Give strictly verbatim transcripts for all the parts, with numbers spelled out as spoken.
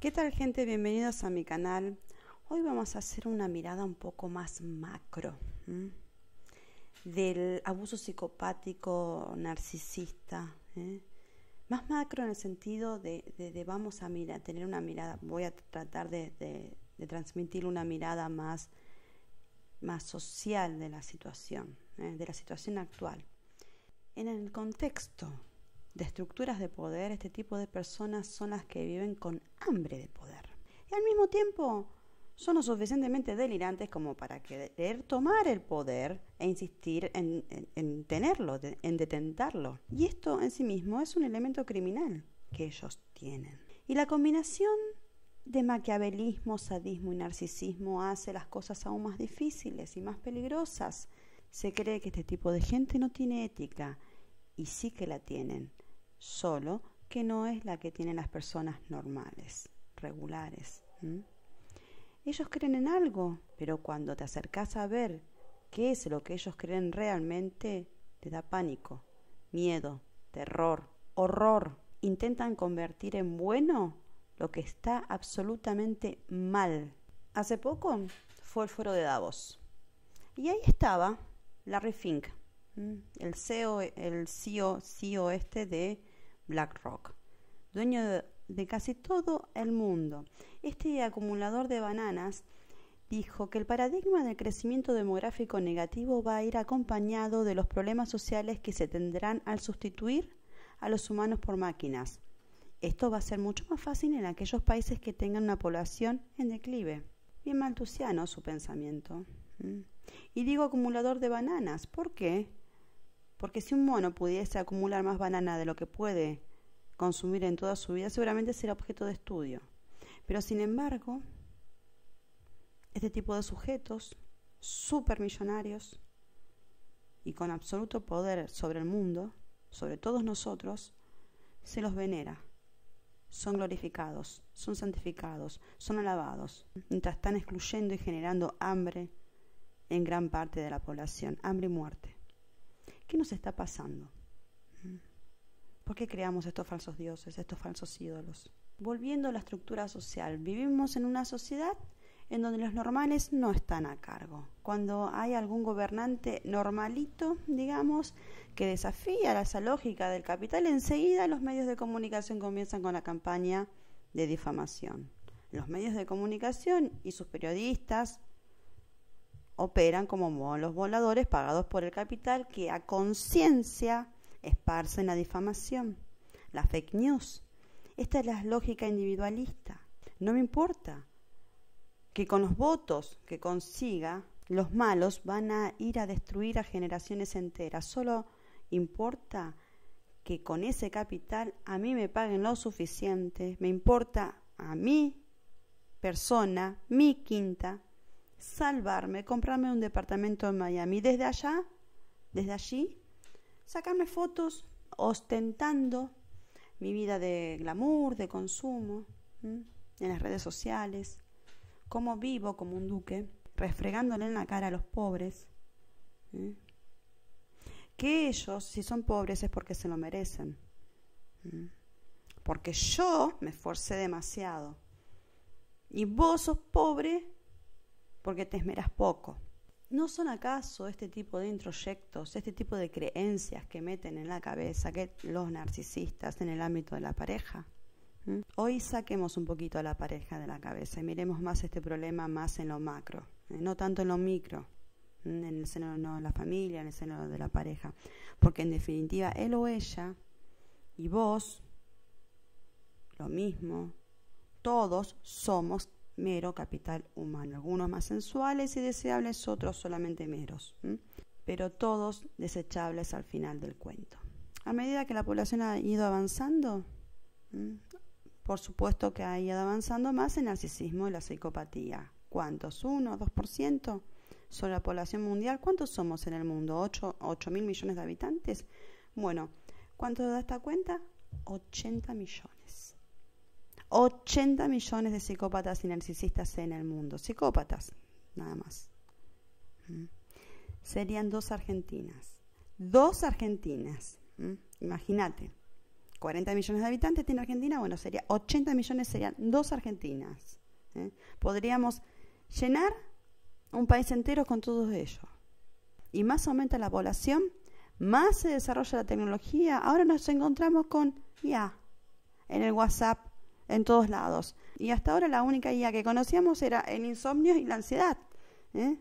¿Qué tal, gente? Bienvenidos a mi canal. Hoy vamos a hacer una mirada un poco más macro ¿eh? del abuso psicopático narcisista, ¿eh? más macro en el sentido de, de, de vamos a mirar, tener una mirada, voy a tratar de, de, de transmitir una mirada más, más social de la situación, ¿eh? de la situación actual. En el contexto de estructuras de poder, este tipo de personas son las que viven con hambre de poder. Y al mismo tiempo son lo suficientemente delirantes como para querer tomar el poder e insistir en, en, en tenerlo, de, en detentarlo. Y esto en sí mismo es un elemento criminal que ellos tienen. Y la combinación de maquiavelismo, sadismo y narcisismo hace las cosas aún más difíciles y más peligrosas. Se cree que este tipo de gente no tiene ética, y sí que la tienen, solo que no es la que tienen las personas normales, regulares. ¿Mm? Ellos creen en algo, pero cuando te acercas a ver qué es lo que ellos creen realmente, te da pánico, miedo, terror, horror. Intentan convertir en bueno lo que está absolutamente mal. Hace poco fue el foro de Davos, y ahí estaba Larry Fink, el C E O, el C E O, C E O este de BlackRock, dueño de, de casi todo el mundo. Este acumulador de bananas dijo que el paradigma del crecimiento demográfico negativo va a ir acompañado de los problemas sociales que se tendrán al sustituir a los humanos por máquinas. Esto va a ser mucho más fácil en aquellos países que tengan una población en declive. Bien maltusiano su pensamiento. ¿Mm? Y digo acumulador de bananas, ¿por qué? Porque si un mono pudiese acumular más banana de lo que puede consumir en toda su vida, seguramente será objeto de estudio. Pero sin embargo, este tipo de sujetos, supermillonarios y con absoluto poder sobre el mundo, sobre todos nosotros, se los venera. Son glorificados, son santificados, son alabados, mientras están excluyendo y generando hambre en gran parte de la población, hambre y muerte. ¿Qué nos está pasando? ¿Por qué creamos estos falsos dioses, estos falsos ídolos? Volviendo a la estructura social, vivimos en una sociedad en donde los normales no están a cargo. Cuando hay algún gobernante normalito, digamos, que desafía esa lógica del capital, enseguida los medios de comunicación comienzan con la campaña de difamación. Los medios de comunicación y sus periodistas operan como monos voladores pagados por el capital que a conciencia esparcen la difamación, la fake news. Esta es la lógica individualista. No me importa que con los votos que consiga, los malos van a ir a destruir a generaciones enteras. Solo importa que con ese capital a mí me paguen lo suficiente, me importa a mi persona, mi quinta, salvarme, comprarme un departamento en Miami, desde allá, desde allí, sacarme fotos ostentando mi vida de glamour, de consumo, ¿m? en las redes sociales, como vivo como un duque, refregándole en la cara a los pobres, ¿m? que ellos, si son pobres, es porque se lo merecen, ¿m? porque yo me esforcé demasiado, y vos sos pobre porque te esmeras poco. ¿No son acaso este tipo de introyectos, este tipo de creencias que meten en la cabeza que los narcisistas en el ámbito de la pareja? ¿Mm? Hoy saquemos un poquito a la pareja de la cabeza y miremos más este problema más en lo macro, eh, no tanto en lo micro, en el seno no, de la familia, en el seno de la pareja, porque en definitiva él o ella y vos, lo mismo, todos somos mero capital humano, algunos más sensuales y deseables, otros solamente meros, ¿m? pero todos desechables al final del cuento. A medida que la población ha ido avanzando, ¿m? por supuesto que ha ido avanzando más el narcisismo y la psicopatía. ¿Cuántos? ¿Uno? ¿Dos por ciento? Sobre la población mundial, ¿cuántos somos en el mundo? ¿ocho mil millones de habitantes? Bueno, ¿cuánto da esta cuenta? ochenta millones. ochenta millones de psicópatas y narcisistas en el mundo. Psicópatas, nada más. ¿Mm? Serían dos Argentinas. Dos Argentinas. ¿Mm? Imagínate. cuarenta millones de habitantes tiene Argentina, bueno, sería ochenta millones, serían dos Argentinas. ¿Eh? Podríamos llenar un país entero con todos ellos. Y más aumenta la población, más se desarrolla la tecnología. Ahora nos encontramos con I A, en el WhatsApp, en todos lados. Y hasta ahora la única I A que conocíamos era el insomnio y la ansiedad. ¿Eh?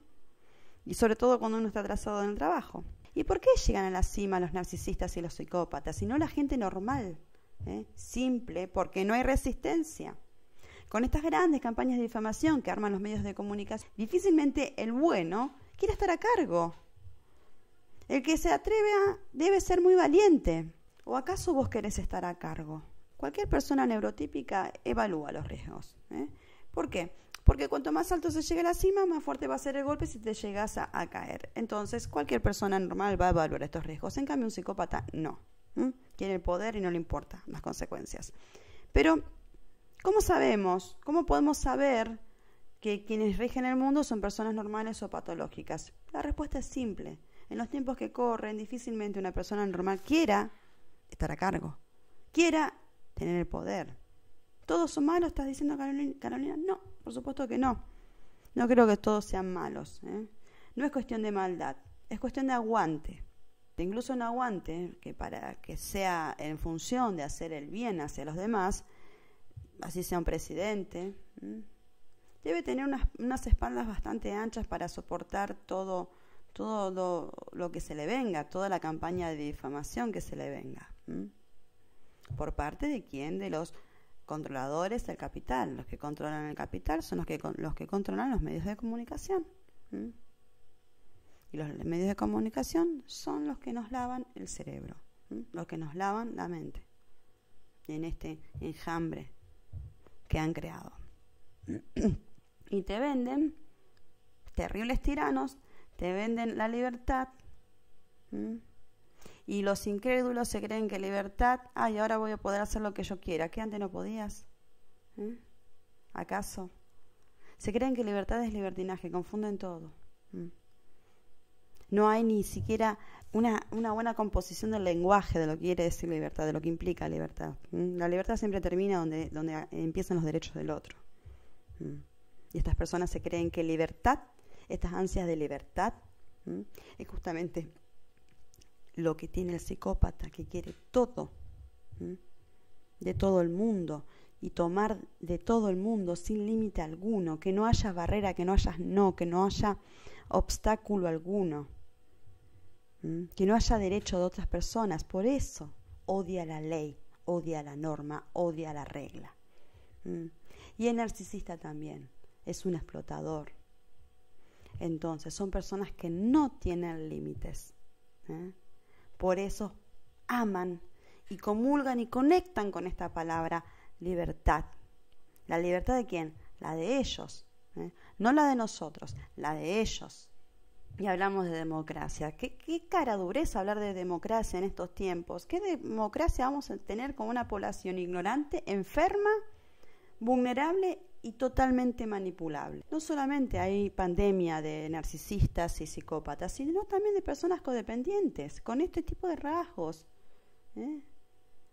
Y sobre todo cuando uno está atrasado en el trabajo. ¿Y por qué llegan a la cima los narcisistas y los psicópatas, y no la gente normal? ¿Eh? Simple, porque no hay resistencia. Con estas grandes campañas de difamación que arman los medios de comunicación, difícilmente el bueno quiere estar a cargo. El que se atreve a, debe ser muy valiente. ¿O acaso vos querés estar a cargo? Cualquier persona neurotípica evalúa los riesgos. ¿Eh? ¿Por qué? Porque cuanto más alto se llegue a la cima, más fuerte va a ser el golpe si te llegas a, a caer. Entonces, cualquier persona normal va a evaluar estos riesgos. En cambio, un psicópata no. ¿Mm? Quiere el poder y no le importan las consecuencias. Pero, ¿cómo sabemos? ¿Cómo podemos saber que quienes rigen el mundo son personas normales o patológicas? La respuesta es simple. En los tiempos que corren, difícilmente una persona normal quiera estar a cargo, quiera tener el poder. ¿Todos son malos? ¿Estás diciendo, Carolina? No, por supuesto que no. No creo que todos sean malos. ¿Eh? No es cuestión de maldad, es cuestión de aguante. De incluso un aguante que para que sea en función de hacer el bien hacia los demás, así sea un presidente, ¿eh? Debe tener unas, unas espaldas bastante anchas para soportar todo, todo lo, lo que se le venga, toda la campaña de difamación que se le venga. ¿Eh? ¿Por parte de quién? De los controladores del capital. Los que controlan el capital son los que, los que controlan los medios de comunicación. ¿Mm? Y los medios de comunicación son los que nos lavan el cerebro, ¿Mm? los que nos lavan la mente en este enjambre que han creado. Y te venden terribles tiranos, te venden la libertad. ¿Mm? Y los incrédulos se creen que libertad, ay, ahora voy a poder hacer lo que yo quiera, que antes no podías. ¿Eh? ¿Acaso? Se creen que libertad es libertinaje, confunden todo. ¿Eh? No hay ni siquiera una, una buena composición del lenguaje de lo que quiere decir libertad, de lo que implica libertad. ¿Eh? La libertad siempre termina donde, donde empiezan los derechos del otro. ¿Eh? Y estas personas se creen que libertad, estas ansias de libertad, ¿eh? es justamente lo que tiene el psicópata, que quiere todo, ¿m? de todo el mundo, y tomar de todo el mundo sin límite alguno, que no haya barrera, que no haya no, que no haya obstáculo alguno, ¿m? que no haya derecho de otras personas. Por eso odia la ley, odia la norma, odia la regla. ¿M? Y el narcisista también es un explotador. Entonces son personas que no tienen límites. ¿Eh? Por eso aman y comulgan y conectan con esta palabra libertad. ¿La libertad de quién? La de ellos, ¿eh? no la de nosotros, la de ellos. Y hablamos de democracia. ¿Qué, qué cara dureza hablar de democracia en estos tiempos? ¿Qué democracia vamos a tener con una población ignorante, enferma, vulnerable y totalmente manipulable? No solamente hay pandemia de narcisistas y psicópatas, sino también de personas codependientes, con este tipo de rasgos. ¿Eh?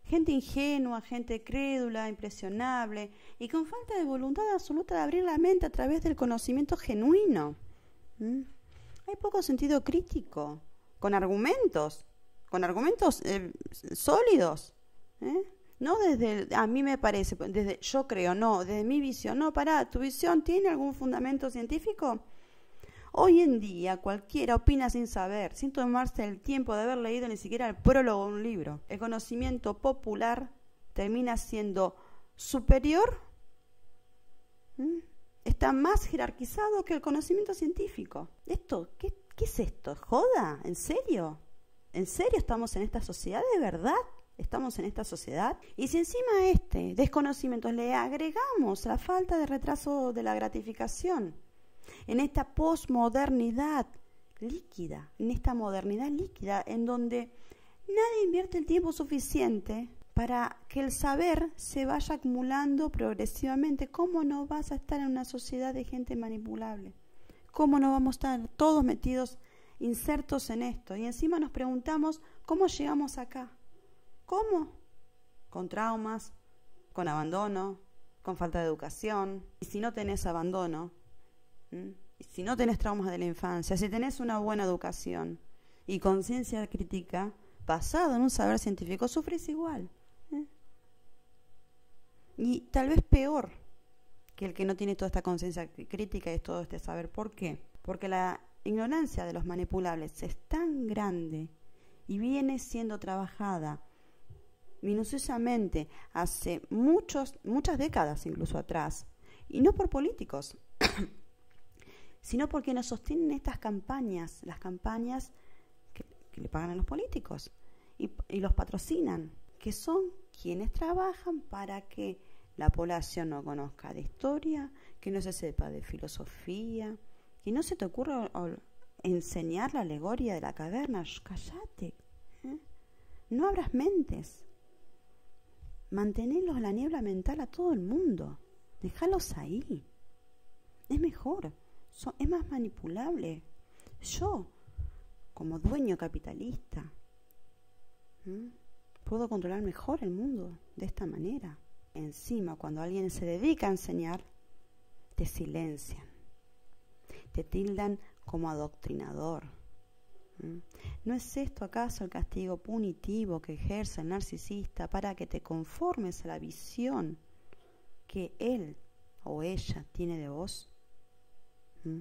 Gente ingenua, gente crédula, impresionable, y con falta de voluntad absoluta de abrir la mente a través del conocimiento genuino. ¿Eh? Hay poco sentido crítico, con argumentos, con argumentos eh, sólidos. ¿Eh? No desde, el, a mí me parece, desde yo creo, no, desde mi visión, no, pará, ¿tu visión tiene algún fundamento científico? Hoy en día cualquiera opina sin saber, sin tomarse el tiempo de haber leído ni siquiera el prólogo de un libro. El conocimiento popular termina siendo superior, ¿m? está más jerarquizado que el conocimiento científico. ¿Esto? ¿Qué, qué es esto? ¿Joda? ¿En serio? ¿En serio estamos en esta sociedad de verdad? Estamos en esta sociedad, y si encima a este desconocimiento le agregamos la falta de retraso de la gratificación, en esta posmodernidad líquida, en esta modernidad líquida en donde nadie invierte el tiempo suficiente para que el saber se vaya acumulando progresivamente, ¿cómo no vas a estar en una sociedad de gente manipulable? ¿Cómo no vamos a estar todos metidos, insertos en esto? Y encima nos preguntamos, ¿cómo llegamos acá? ¿Cómo? con traumas, con abandono, con falta de educación. Y si no tenés abandono, ¿m? y si no tenés traumas de la infancia, si tenés una buena educación y conciencia crítica, basado en un saber científico, sufrís igual. ¿eh? Y tal vez peor que el que no tiene toda esta conciencia crítica y todo este saber. ¿Por qué? Porque la ignorancia de los manipulables es tan grande y viene siendo trabajada minuciosamente hace muchos, muchas décadas incluso atrás, y no por políticos, sino porque nos sostienen estas campañas, las campañas que, que le pagan a los políticos y, y los patrocinan, que son quienes trabajan para que la población no conozca de historia, que no se sepa de filosofía. Y no se te ocurre enseñar la alegoría de la caverna. Shh, cállate. ¿Eh? No abras mentes. Mantenerlos en la niebla mental a todo el mundo. Déjalos ahí. Es mejor. Son, es más manipulable. Yo, como dueño capitalista, ¿eh? puedo controlar mejor el mundo de esta manera. Encima, cuando alguien se dedica a enseñar, te silencian. Te tildan como adoctrinador. ¿Mm? ¿No es esto acaso el castigo punitivo que ejerce el narcisista para que te conformes a la visión que él o ella tiene de vos? ¿Mm?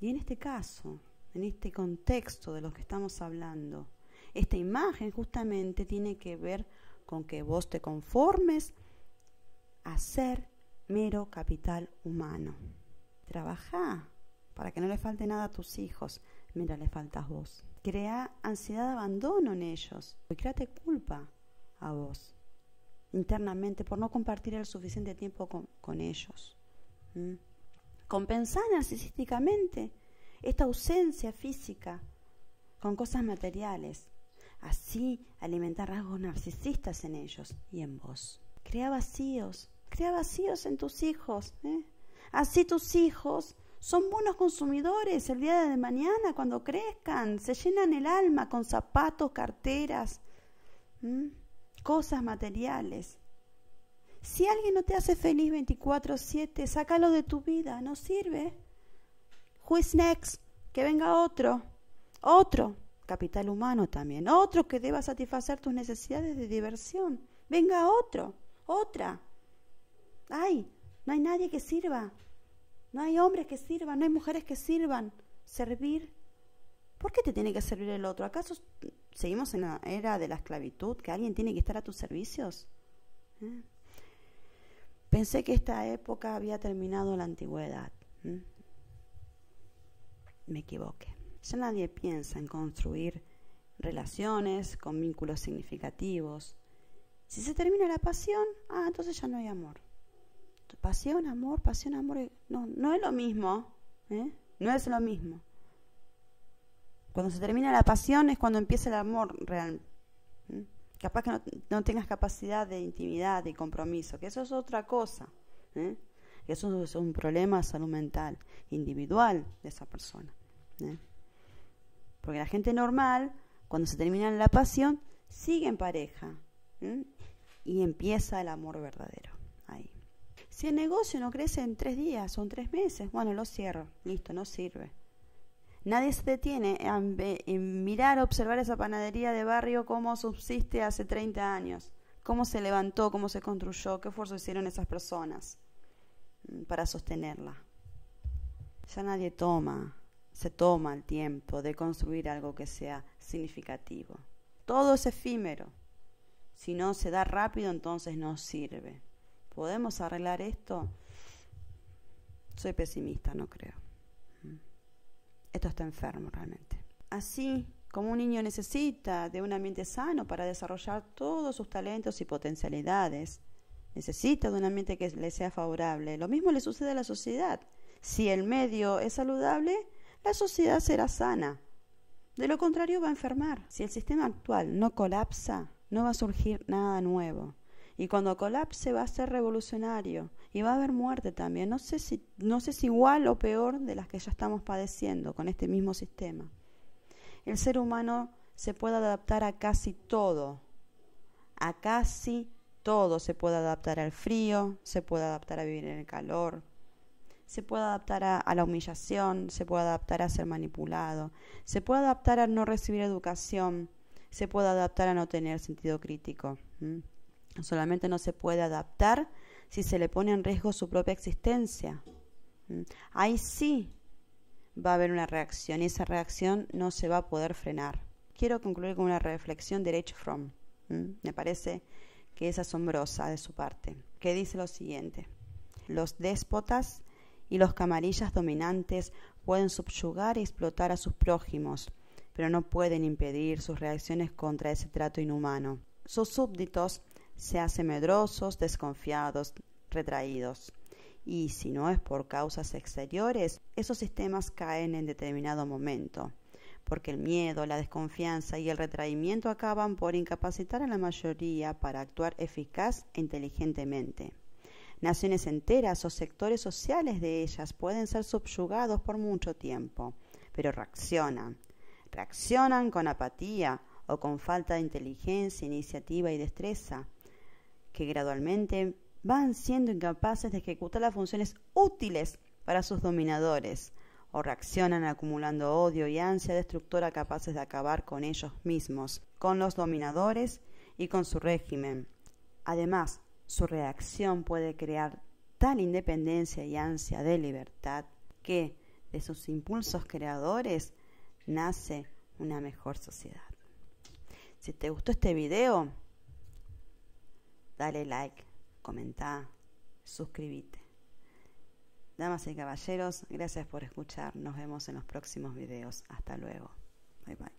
Y en este caso, en este contexto de los que estamos hablando, esta imagen justamente tiene que ver con que vos te conformes a ser mero capital humano. Trabajá para que no le falte nada a tus hijos, mira, le faltas vos. Crea ansiedad de abandono en ellos, y créate culpa a vos, internamente, por no compartir el suficiente tiempo con, con ellos. ¿Mm? Compensá narcisísticamente esta ausencia física con cosas materiales, así alimentar rasgos narcisistas en ellos y en vos. Crea vacíos, crea vacíos en tus hijos, ¿eh? así tus hijos son buenos consumidores el día de mañana cuando crezcan, se llenan el alma con zapatos, carteras, ¿m? cosas materiales. Si alguien no te hace feliz veinticuatro siete, sácalo de tu vida, no sirve. Who's next? Que venga otro, otro capital humano también, otro que deba satisfacer tus necesidades de diversión. Venga otro, otra. Ay, no hay nadie que sirva. No hay hombres que sirvan, no hay mujeres que sirvan. Servir. ¿Por qué te tiene que servir el otro? ¿Acaso seguimos en la era de la esclavitud, que alguien tiene que estar a tus servicios? ¿Eh? Pensé que esta época había terminado la antigüedad. ¿Eh? Me equivoqué. Ya nadie piensa en construir relaciones con vínculos significativos. Si se termina la pasión, ah, entonces ya no hay amor. Pasión, amor, pasión, amor, no, no es lo mismo, ¿eh? no es lo mismo. Cuando se termina la pasión es cuando empieza el amor real. ¿eh? Capaz que no, no tengas capacidad de intimidad y compromiso, que eso es otra cosa. ¿eh? Eso es un problema de salud mental, individual de esa persona. ¿eh? Porque la gente normal, cuando se termina la pasión, sigue en pareja ¿eh? y empieza el amor verdadero. Ahí. Si el negocio no crece en tres días o en tres meses, bueno, lo cierro, listo, no sirve. Nadie se detiene en mirar, observar esa panadería de barrio, cómo subsiste hace treinta años, cómo se levantó, cómo se construyó, qué esfuerzo hicieron esas personas para sostenerla. Ya nadie toma, se toma el tiempo de construir algo que sea significativo. Todo es efímero. Si no se da rápido, entonces no sirve. ¿Podemos arreglar esto? Soy pesimista, no creo. Esto está enfermo realmente. Así como un niño necesita de un ambiente sano para desarrollar todos sus talentos y potencialidades, necesita de un ambiente que le sea favorable. Lo mismo le sucede a la sociedad. Si el medio es saludable, la sociedad será sana. De lo contrario, va a enfermar. Si el sistema actual no colapsa, no va a surgir nada nuevo. Y cuando colapse va a ser revolucionario y va a haber muerte también. No sé si, no sé si igual o peor de las que ya estamos padeciendo con este mismo sistema. El ser humano se puede adaptar a casi todo, a casi Todo se puede adaptar al frío, se puede adaptar a vivir en el calor, se puede adaptar a, a la humillación, se puede adaptar a ser manipulado, se puede adaptar a no recibir educación, se puede adaptar a no tener sentido crítico. ¿Mm? Solamente no se puede adaptar si se le pone en riesgo su propia existencia. ¿Mm? Ahí sí va a haber una reacción y esa reacción no se va a poder frenar. Quiero concluir con una reflexión de H. Fromm. ¿Mm? Me parece que es asombrosa de su parte, que dice lo siguiente: los déspotas y los camarillas dominantes pueden subyugar y explotar a sus prójimos, pero no pueden impedir sus reacciones contra ese trato inhumano. Sus súbditos se hacen medrosos, desconfiados, retraídos, y si no es por causas exteriores, esos sistemas caen en determinado momento, porque el miedo, la desconfianza y el retraimiento acaban por incapacitar a la mayoría para actuar eficaz e inteligentemente. Naciones enteras o sectores sociales de ellas pueden ser subyugados por mucho tiempo, pero reaccionan. Reaccionan con apatía o con falta de inteligencia, iniciativa y destreza, que gradualmente van siendo incapaces de ejecutar las funciones útiles para sus dominadores, o reaccionan acumulando odio y ansia destructora capaces de acabar con ellos mismos, con los dominadores y con su régimen. Además, su reacción puede crear tal independencia y ansia de libertad que de sus impulsos creadores nace una mejor sociedad. Si te gustó este video, dale like, comenta, suscríbete. Damas y caballeros, gracias por escuchar. Nos vemos en los próximos videos. Hasta luego. Bye bye.